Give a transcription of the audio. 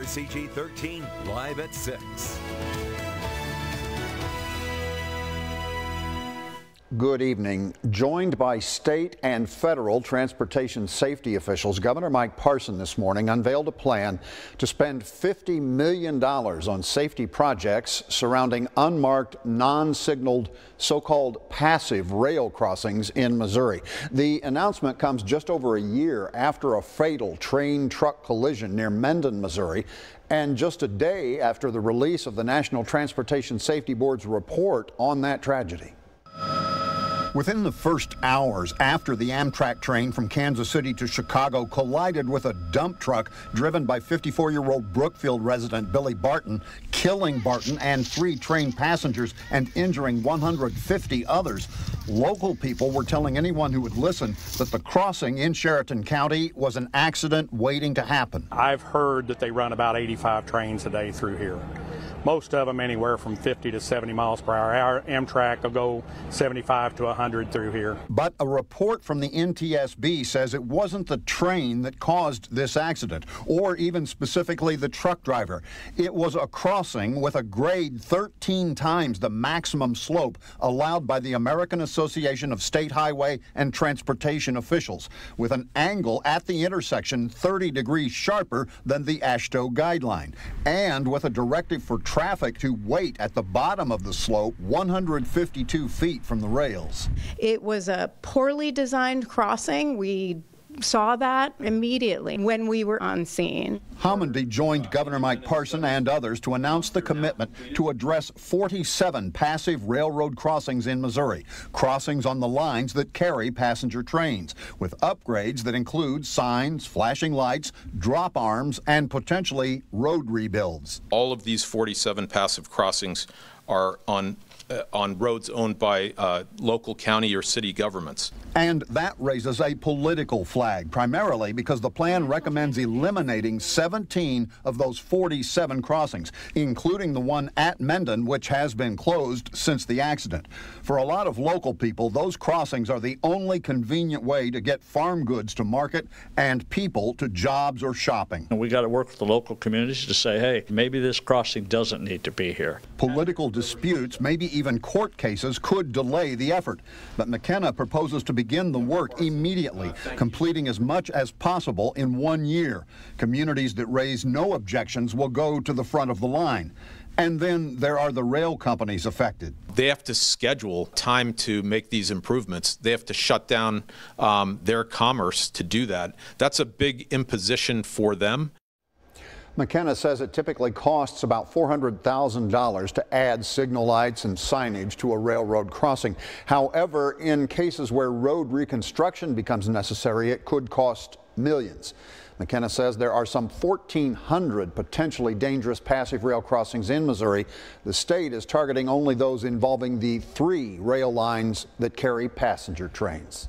KRCG 13, live at 6. Good evening. Joined by state and federal transportation safety officials, Governor Mike Parson this morning unveiled a plan to spend $50 million on safety projects surrounding unmarked, non-signaled, so-called passive rail crossings in Missouri. The announcement comes just over a year after a fatal train-truck collision near Mendon, Missouri, and just a day after the release of the National Transportation Safety Board's report on that tragedy. Within the first hours after the Amtrak train from Kansas City to Chicago collided with a dump truck driven by 54-year-old Brookfield resident Billy Barton, killing Barton and 3 train passengers and injuring 150 others, local people were telling anyone who would listen that the crossing in Sheridan County was an accident waiting to happen. I've heard that they run about 85 trains a day through here. Most of them anywhere from 50 to 70 miles per hour. Our Amtrak will go 75 to 100 through here. But a report from the NTSB says it wasn't the train that caused this accident, or even specifically the truck driver. It was a crossing with a grade 13 times the maximum slope allowed by the American Association of State Highway and Transportation Officials, with an angle at the intersection 30 degrees sharper than the AASHTO guideline, and with a directive for traffic to wait at the bottom of the slope 152 feet from the rails. It was a poorly designed crossing. We saw that immediately when we were on scene. Homendy joined Governor Mike Parson and others to announce the commitment to address 47 passive railroad crossings in Missouri, crossings on the lines that carry passenger trains, with upgrades that include signs, flashing lights, drop arms, and potentially road rebuilds. All of these 47 passive crossings are on roads owned by local county or city governments. And that raises a political flag, primarily because the plan recommends eliminating 17 of those 47 crossings, including the one at Menden, which has been closed since the accident. For a lot of local people, those crossings are the only convenient way to get farm goods to market and people to jobs or shopping. And we got to work with the local communities to say, hey, maybe this crossing doesn't need to be here. Political disputes, maybe even court cases, could delay the effort, but McKenna proposes to begin the work immediately, completing as much as possible in 1 year. Communities that raise no objections will go to the front of the line. And then there are the rail companies affected. They have to schedule time to make these improvements. They have to shut down their commerce to do that. That's a big imposition for them. McKenna says it typically costs about $400,000 to add signal lights and signage to a railroad crossing. However, in cases where road reconstruction becomes necessary, it could cost millions. McKenna says there are some 1,400 potentially dangerous passive rail crossings in Missouri. The state is targeting only those involving the 3 rail lines that carry passenger trains.